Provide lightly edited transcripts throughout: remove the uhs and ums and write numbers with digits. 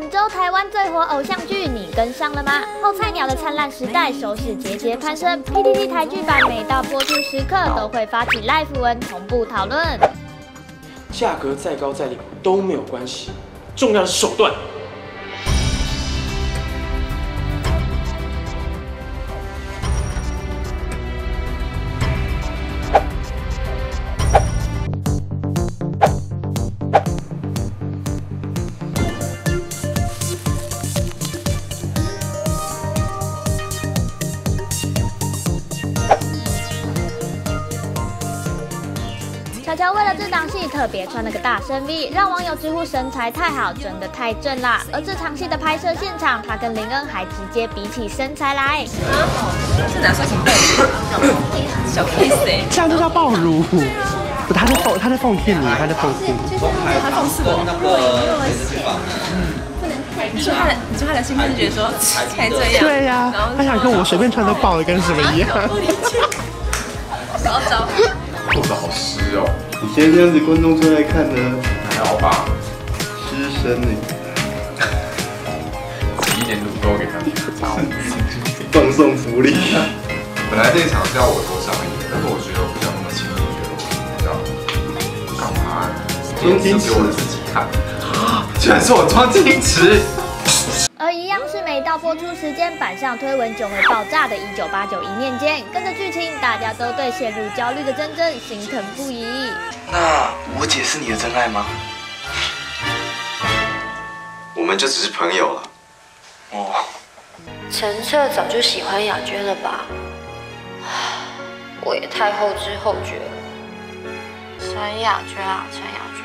本周台湾最火偶像剧，你跟上了吗？后菜鸟的灿烂时代收视节节攀升 ，PTT 台剧版每到播出时刻都会发起 live 文同步讨论。价格再高再离谱都没有关系，重要的是手段。乔乔为了这档戏特别穿了个大深 V， 让网友直呼身材太好，真的太正啦！而这场戏的拍摄现场，他跟林恩还直接比起身材来。这哪算什么小 case？ 这样就叫暴乳。他在讽刺我。你说他的心里觉得说才这样。对呀。他想跟我随便穿都爆的跟什么一样。糟。 肚子好湿哦！你今天这样子观众出来看呢，还好吧？湿身呢，挤一点乳沟给他，放送福利。本来这一场是要我多上一点，但是我觉得我不想那么轻易的，你知道干嘛？装矜持给我自己看，居然是我装矜持。 而一样是每到播出时间，板上推文就会爆炸的1989一念间，跟着剧情，大家都对陷入焦虑的珍珍心疼不已。那我姐是你的真爱吗？我们就只是朋友了。哦。陈澈早就喜欢雅娟了吧？我也太后知后觉了。陈雅娟啊，陈雅娟，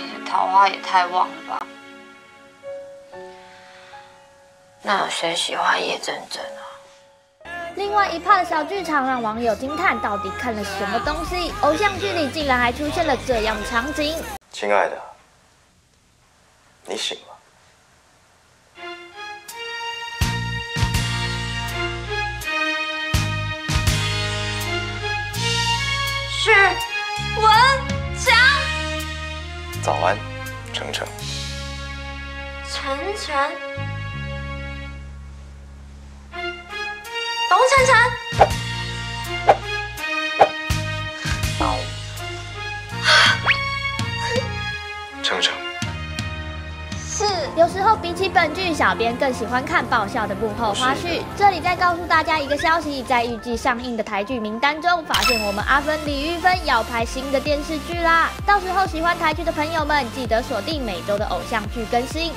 你的桃花也太旺了吧？ 那有谁喜欢叶真真啊？另外一趴的小剧场让网友惊叹，到底看了什么东西？偶像剧里竟然还出现了这样的场景。亲爱的，你醒了。 许文强，早安，程程。程程。 董晨晨，程程，是有时候比起本剧，小编更喜欢看爆笑的幕后花絮。这里再告诉大家一个消息，在预计上映的台剧名单中，发现我们阿芬李玉芬要拍新的电视剧啦！到时候喜欢台剧的朋友们，记得锁定每周的偶像剧更新。